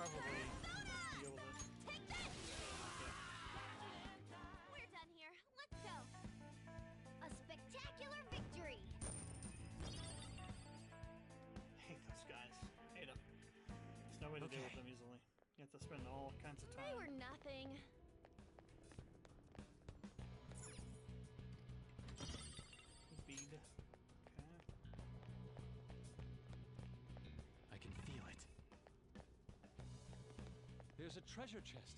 probably deal with it. Yeah. We're done here. Let's go. A spectacular victory. I hate those guys. Hate them. There's no way to deal with them easily. You have to spend all kinds of time. They were nothing. Bead. I can feel it. There's a treasure chest.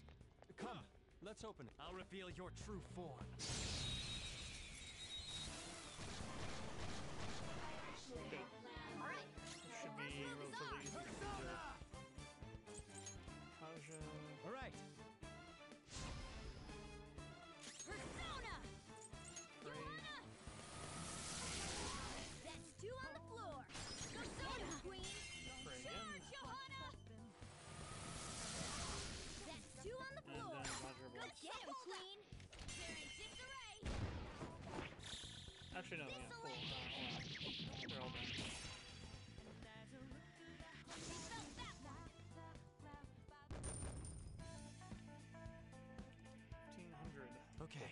Come, let's open it. I'll reveal your true form. Okay. All right. Should be relatively easy. Arkanja. All right. Persona. Johanna. That's two on the floor. Persona Queen. Charge, Johanna! That's two on the floor. Let's get him, Queen. They're in disarray. Actually, no. Yeah. They're all done. $1,500. Okay.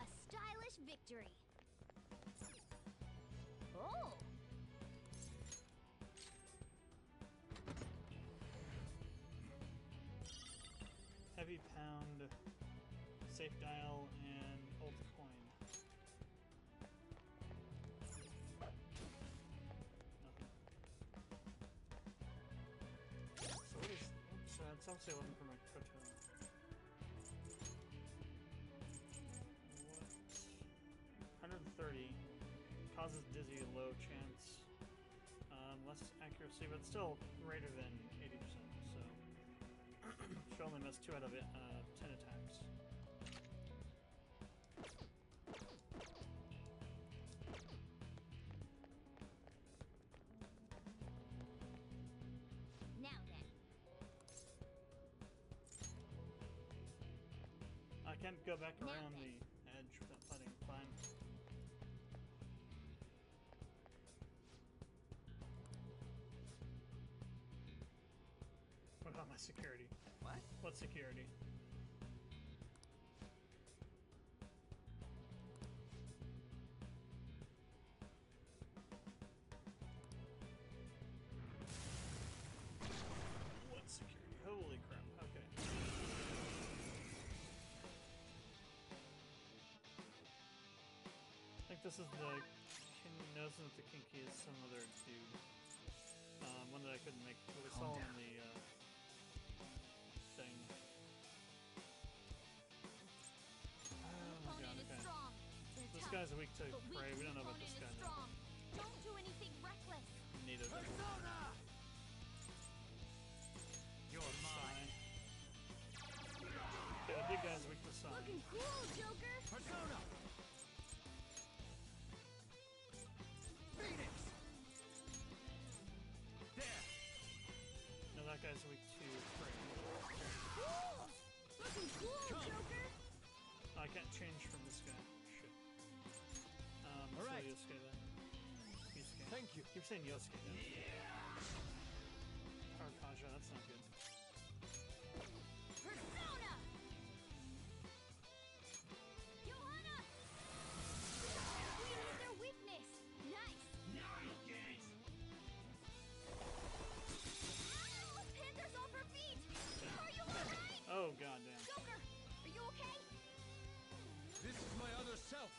A stylish victory. Oh. Heavy pound, safe dial, and old coin. Nothing. So what is... Oops, that's obviously looking for my proton. What? 130. Causes dizzy, low chance. Less accuracy, but still greater than 80%, so... She only missed 2 out of 10 attacks. Now then, I can't go back around the edge without fighting. Fine. What about my security? What? What security? What security? Holy crap. Okay. I think this is the... No, it's not the Kinky, it's some other dude. One that I couldn't make. We saw in the... thing. Oh my god, okay. This guy's weak to prey. We don't know about this guy now. Don't do anything reckless. Neither does it. You're mine. Yeah, the big guy's weak to Psy. Looking cool, Joker! Persona! Phoenix! That guy's weak to frame. Looking cool, Joker! Oh, I can't change from this guy. Shit. All right. Yosuke then. Yosuke. Thank you. You're saying Yosuke then. Yeah. Arkanja, that's not good. Persona! Johanna! We need their weakness! Nice! Nice, guys! Off her feet. Are you alright? Oh goddamn. Joker, are you okay? This is my other self.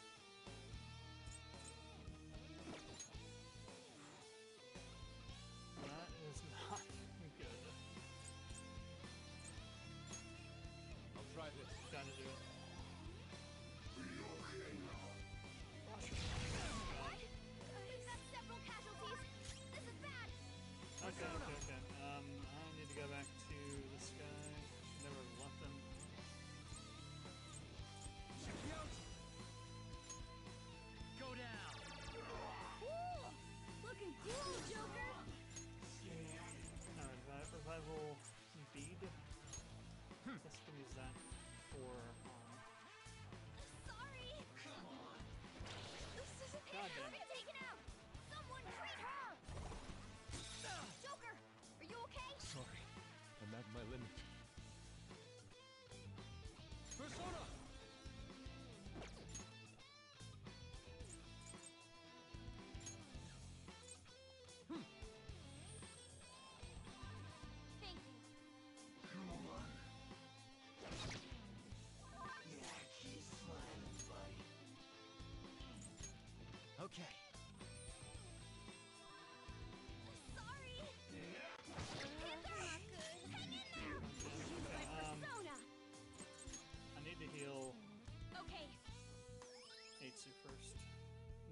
That is not good. I'll try this. Trying to do it. Are you okay now? What? We've got several casualties. This is bad. Okay. I need to go back to this guy. Should never have left him. Check me out! Go down! Woo! Looking cool, Joker! Yeah. Alright, revival bead. Let's use that for... Sorry! Come on! This isn't taken out! Someone treat her! Joker, are you okay? Sorry. Seven. Persona! Thank you. Come on. Yeah, keep smiling, buddy. Okay. To heal. Okay. Needs you first.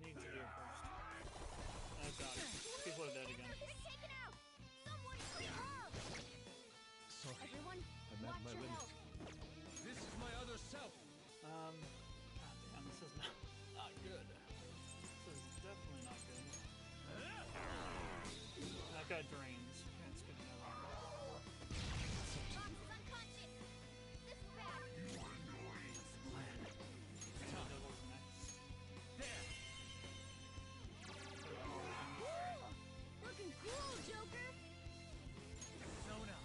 Needs to heal first. Oh god. People are dead again. Taken out. Someone help. Sorry. Everyone, I'm at my limit. This is my other self. God damn, this is not good. This is definitely not good. That guy drains. That's good enough. Looking cool, Joker! Persona!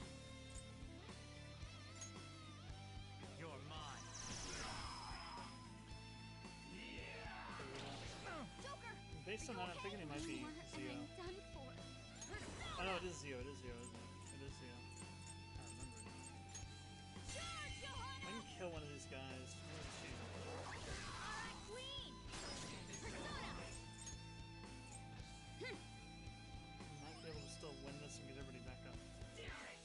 You're mine! Joker! Based on that, I'm thinking it might be Zio. Oh no, it is Zio, isn't it? It is Zio. I remember now. I can kill one of these guys. Alright, Queen! Persona! Hm! Able to still win this and get everybody back up.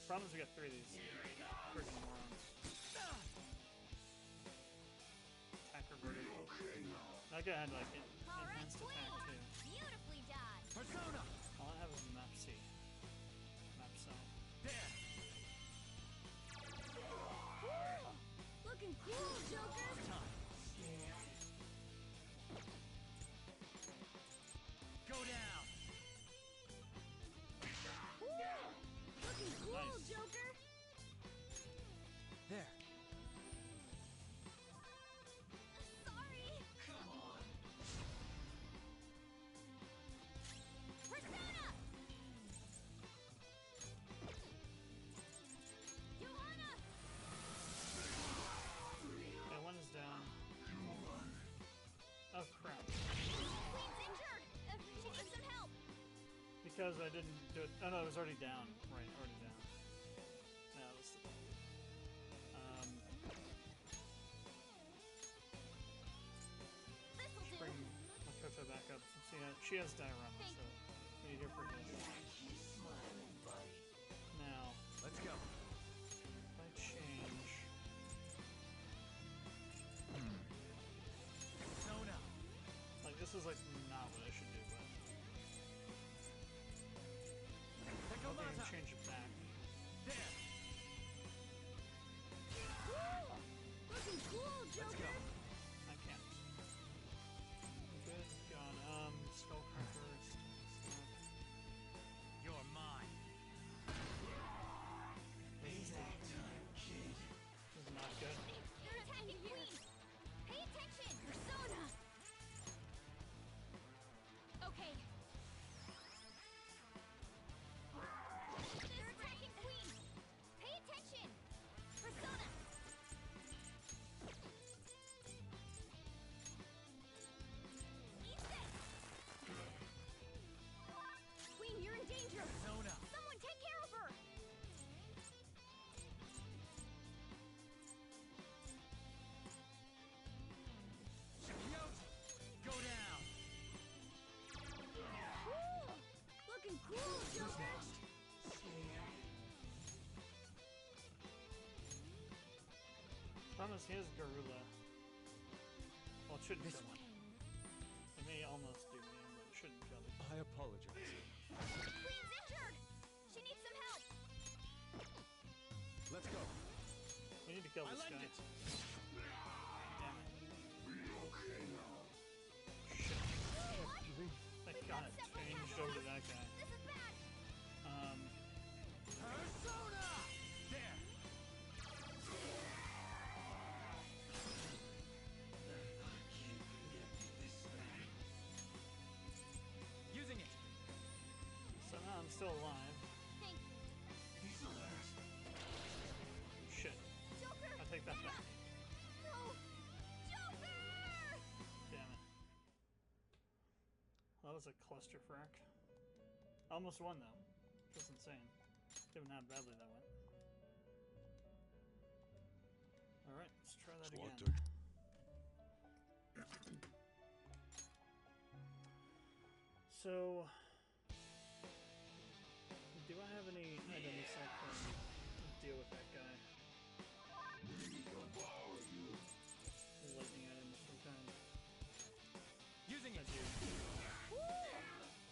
Problem is we got three of these freaking morons. Attack reverted. That guy had like an enhanced attack too. Persona. All I have is map C. Map side. There. Woo! Looking cool, Joker. Go down. Looking cool, nice. Joker! There. Sorry! Come on! Persona! Johanna! That one is down. Oh crap. Queen's injured! She needs some help! Because I didn't do it. Oh no, it was already down. Right, already down. No, that's the problem. Let's bring Makoto back up. See, she has diorama, so we need her for this. Now, let's go. If I change. Persona. Like, this is like not what I should do, but. Okay, change it back. There. Woo! Looking cool, Joker. I can't. Good God. Skull first. You're mine. This is not good. You're attacking me. Pay attention, Persona. Okay. They're attacking Queen! Pay attention! Persona! Yusuke! Queen, you're in danger! Persona! Someone take care of her! Go down! Woo! Looking cool, Joker! Promise he has Garula. Well, it shouldn't kill him. It may almost do me, but it shouldn't kill him. I apologize. Queen's injured! She needs some help! Let's go. We need to kill this guy. Damn it. Okay now. Shit. What? That got changed over to that guy. This is bad! Persona! There! Using it. Somehow I'm still alive. Thank you. was a clusterfuck. I almost won though. That's insane. Given how badly that went. Alright, let's try that again. So, do I have any items I can deal with that guy? Lightning item of some kind. Using it. Woo!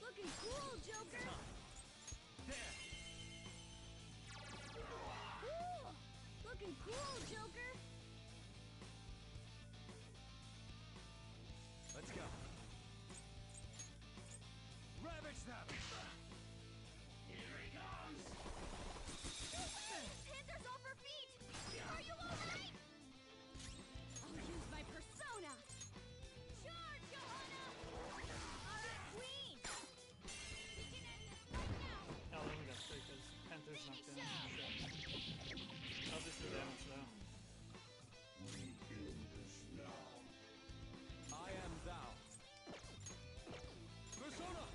Looking cool, Joker. There. Woo! Looking cool, Joker. Let's go. Ravage them. Here he comes. Panthers off her feet. Are you alright? I'll use my persona. Charge, Johanna! Alright, queen! We can end this right now! Oh, let me go straight, because Panther's not doing shit. I'll just do damage, though. We end this now. I am thou. Persona!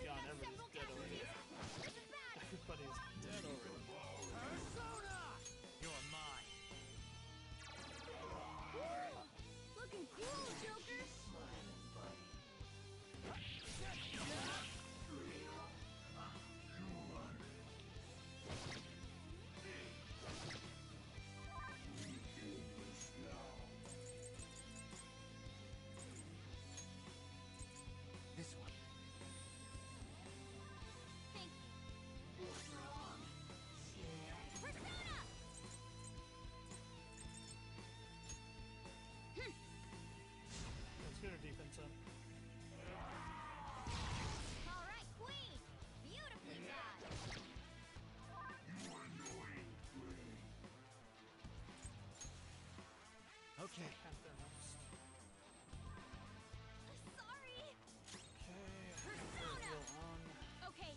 Oh god, everybody's dead already. Everybody's dead already. Persona! You're mine. Woo! Looking cool, Joker! Smiling, buddy. You are. We do this now. This one. What's wrong? Persona! Let's get our defense up. Alright, Queen! Beautifully done! You are annoying, Queen. Okay. Sorry! Okay. Persona! Okay.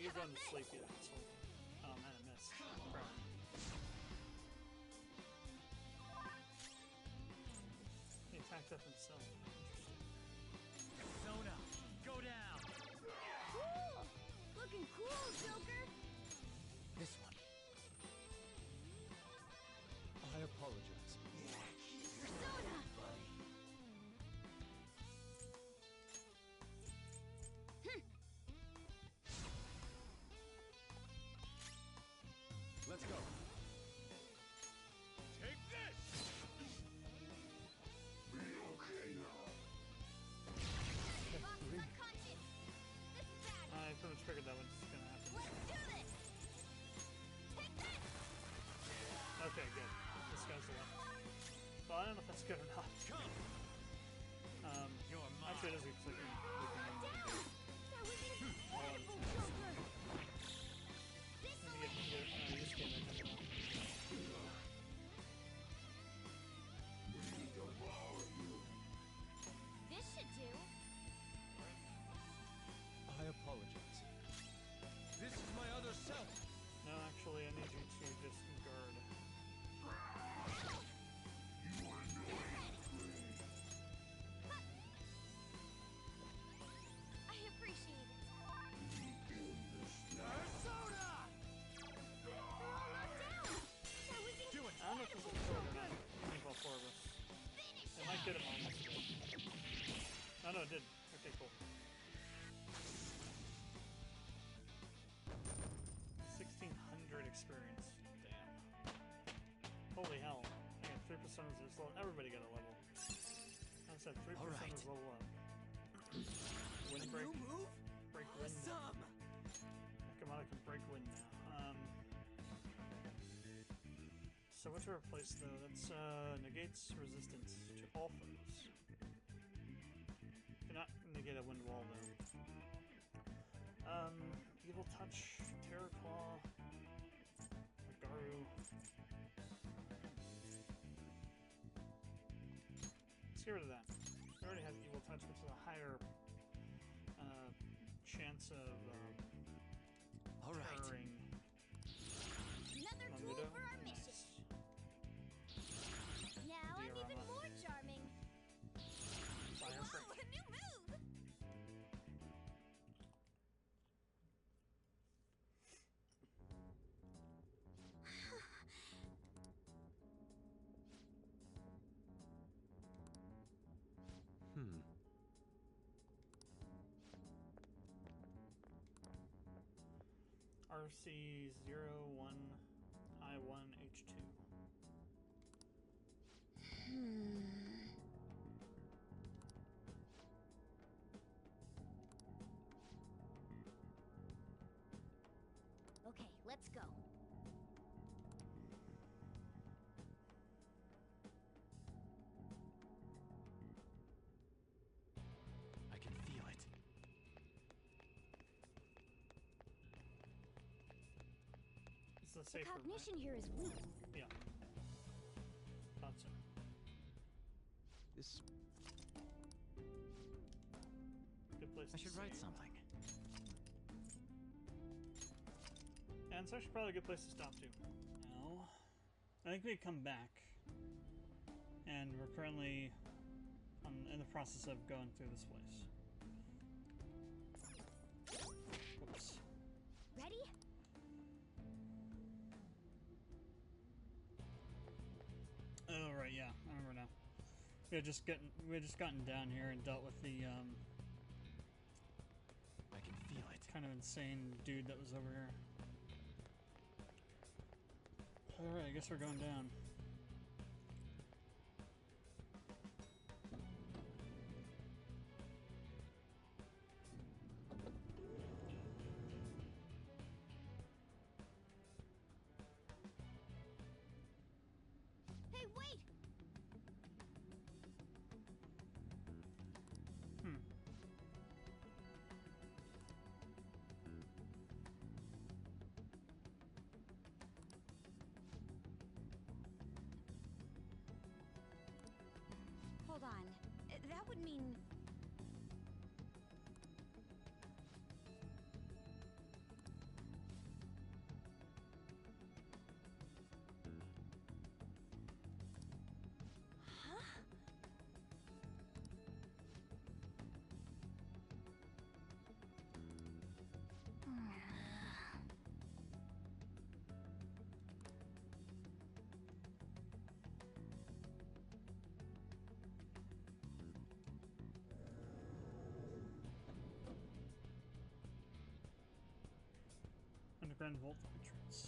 You're going to sleep, you asshole. Oh man, I missed. He attacked up himself. Persona, go down! Cool! Looking cool, Joker! This one. I apologize. Persona! Buddy. Let's go. Take this! Be okay now. This is bad. I pretty much figured that was just gonna happen. Let's do this! Take this! Okay, good. This guy's the one. Well, I don't know if that's good or not. Actually, it doesn't look like it. That was incredible, Joker! This should do. I apologize. This is my other self. No, actually, I need you to disregard. You are annoying. I appreciate it. You build this now. We're almost down! That was incredible! I don't know if this will work or not. I think all four of us. It might get him almost dead. Oh no, it did. Okay, cool. 1,600 experience. Damn. Holy hell. I got 3% of his level. Everybody got a level. I just had 3% of his level up. Windbreak. Break wind. Awesome! Nakamata can break wind now. So what to replace though? That's negates resistance to all foes. Cannot negate a wind wall though. Evil Touch, Terror Claw, Garu. get rid of that. It already has evil touch, which is a higher chance of powering. Another tool for our mission. Now I'm even more charming. Whoa, a new move. RC01I1H2. Okay, let's go. I can feel it. It's a safe room, right? The cognition here is weak. Yeah. Thought so. This. Good place. I should write something. And it's actually probably a good place to stop too. No, I think we come back, and we're currently in the process of going through this place. Whoops. Ready? Oh right, yeah, I remember now. We had just gotten down here and dealt with the I can feel it. Kind of insane dude that was over here. Alright, I guess we're going down. Hold on. That would mean... Huh? Grand Vault entrance.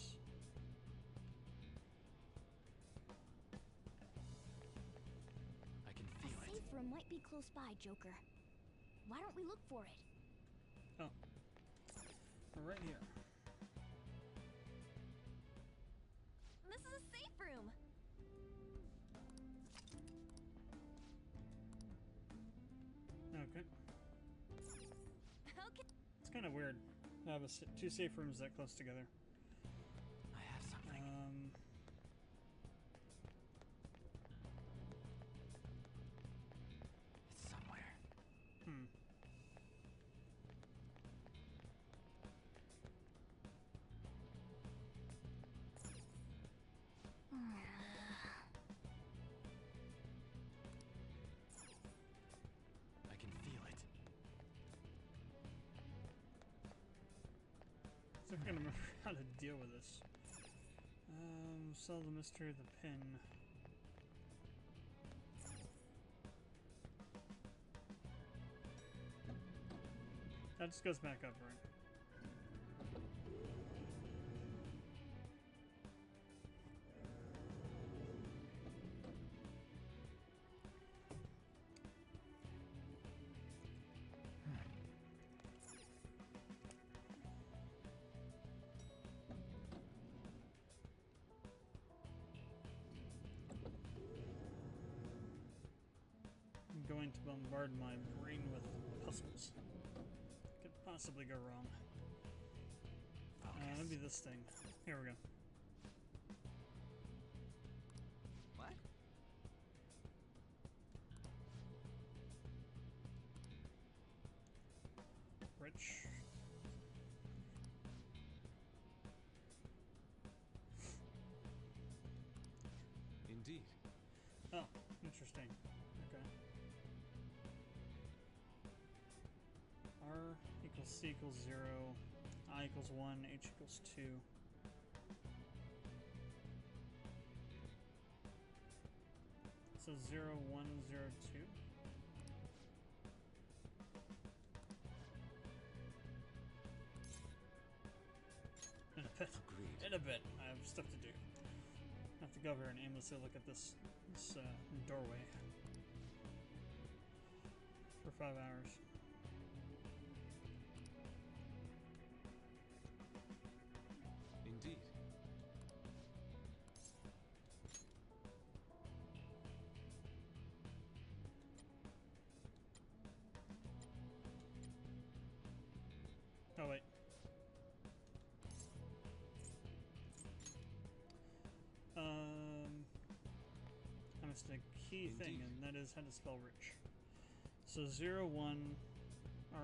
I can feel it. A safe room might be close by, Joker. Why don't we look for it? Oh. We're right here. This is a safe room. Okay. Okay. It's kind of weird. Have two safe rooms that close together. I have something. It's somewhere. I can feel it. I'm not gonna remember how to deal with this. Solve the mystery of the pin. That just goes back up, right? Going to bombard my brain with puzzles. Could possibly go wrong. That'd be this thing. Here we go. What? succeed. Oh, interesting. Okay. R equals C equals 0, I equals 1, H equals 2. So 0, 1, 0, 2. In a bit. Agreed. In a bit. I have stuff to do. I have to go over and aimlessly look at this doorway for 5 hours. Indeed. Oh wait. I missed a key Indeed. Thing, and that is how to spell rich. So 01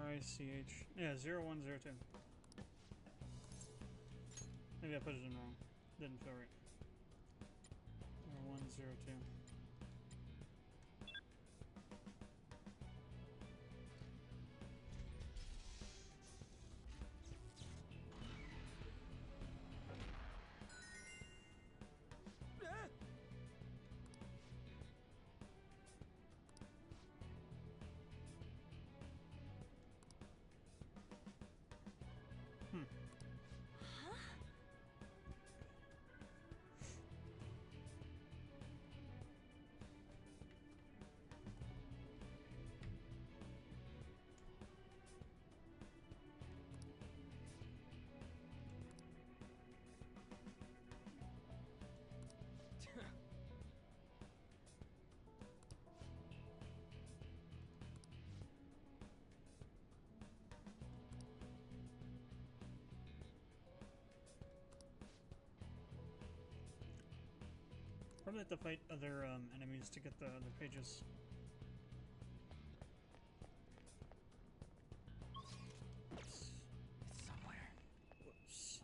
RICH. Yeah, 0102. Maybe I put it in wrong. Didn't feel right. 0102. Probably have to fight other enemies to get the other pages. Somewhere. Whoops.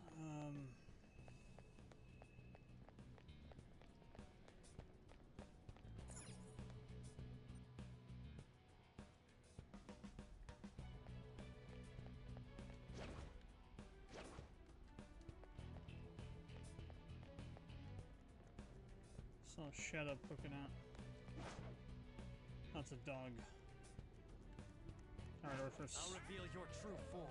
Oh, shut up, poking out. That's a dog. Alright, Orphus. I'll reveal your true form.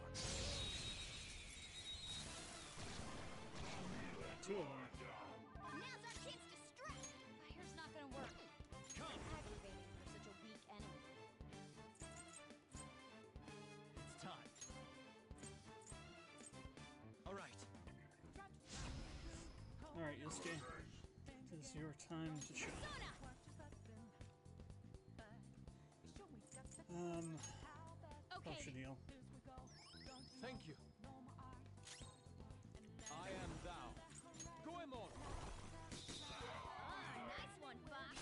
Two of them. Now's our chance to strike! Fire's not gonna work. Come! Aggravating for such a weak enemy. It's time. Alright. Alright, Yusuke. It's your time to shine. What's your deal? Thank you. I am thou. Go immortal. Ah, nice one, Fox.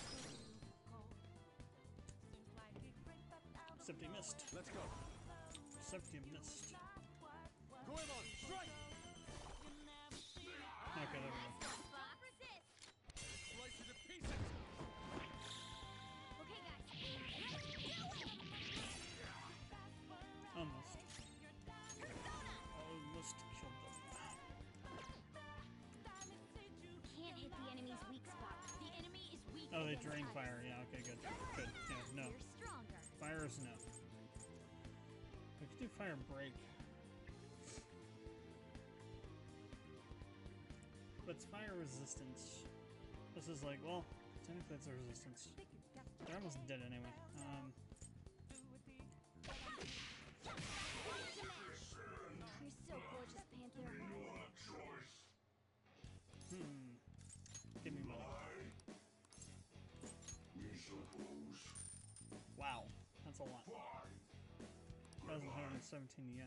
Except he missed. Let's go. Except he missed. Go immortal. Strike. Okay, there we go. To the pieces. Okay, guys, let's do it. Almost killed them. Can't hit the enemy's weak spot. The enemy is weak. Oh, they drain fire. Yeah. Okay. Good. Good. Yeah. No. Fire is no. We could do fire break. But it's fire resistance. This is like, well, technically it's a resistance. They're almost dead anyway. You're so gorgeous, Panther. Your choice. Give me money. Wow, that's a lot. 1,117 yen.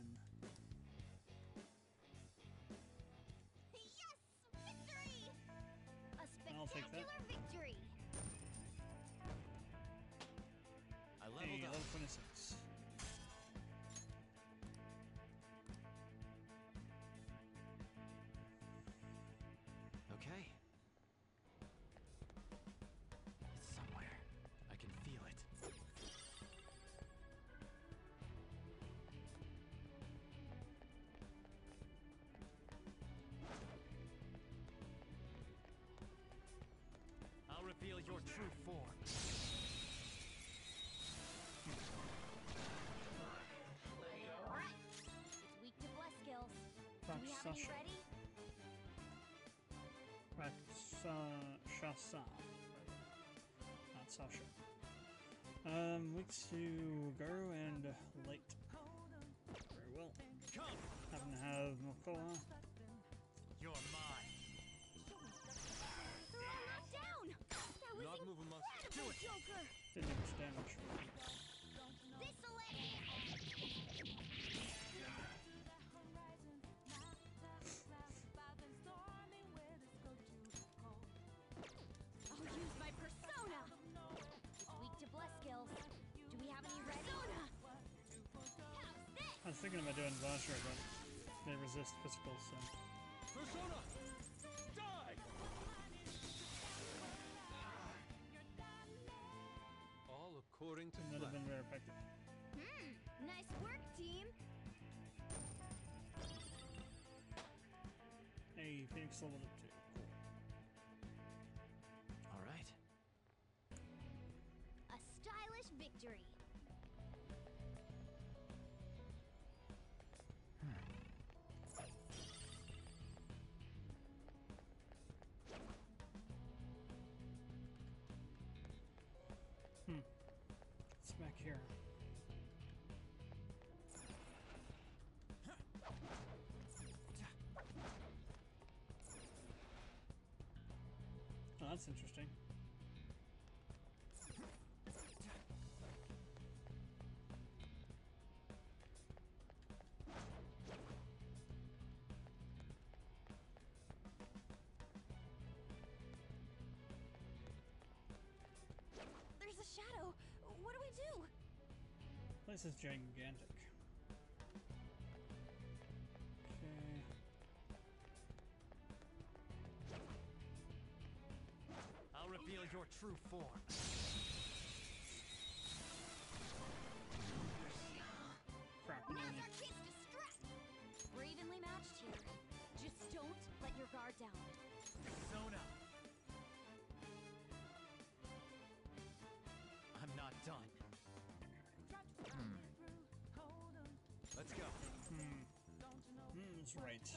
I'll take that. Victory. I leveled up. Level 26. Okay. Rakshasa. Not Sasha. Weak to Garu and Light. Very well. Happen to have Mokoi. You're mine. They're all knocked down! That was incredible, Joker! Didn't do much damage. This'll end! My persona! Weak to bless skills. Do we have any ready? Persona! I was thinking about doing Vosher, but they resist physical, so. Persona! Die! All according to plan. That would have been very effective. Hmm, nice work, team! Hey, Phoenix leveled up too. A stylish victory. It's back here. Oh, that's interesting. This is gigantic. Okay. I'll reveal your true form. Crap. Now's our chance to strike. We're evenly matched here. Just don't let your guard down. Persona. I'm not done. Let's go. That's right.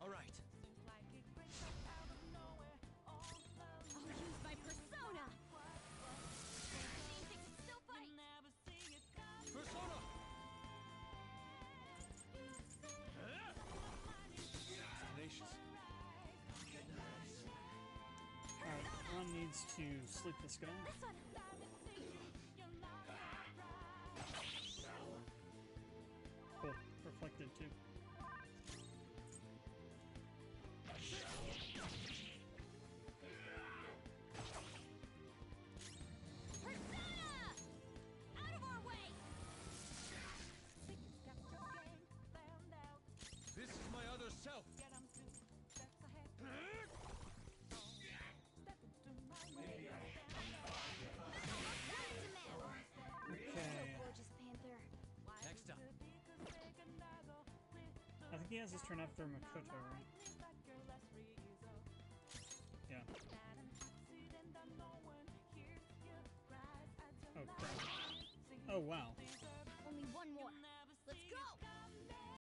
All right. I'll use my persona. Persona. Alright, one needs to sleep this guy. This one. Cool, reflected too. This is my other self. Okay. Next up. I think he has his turn after Makoto, right? Yeah. Oh crap. Oh wow.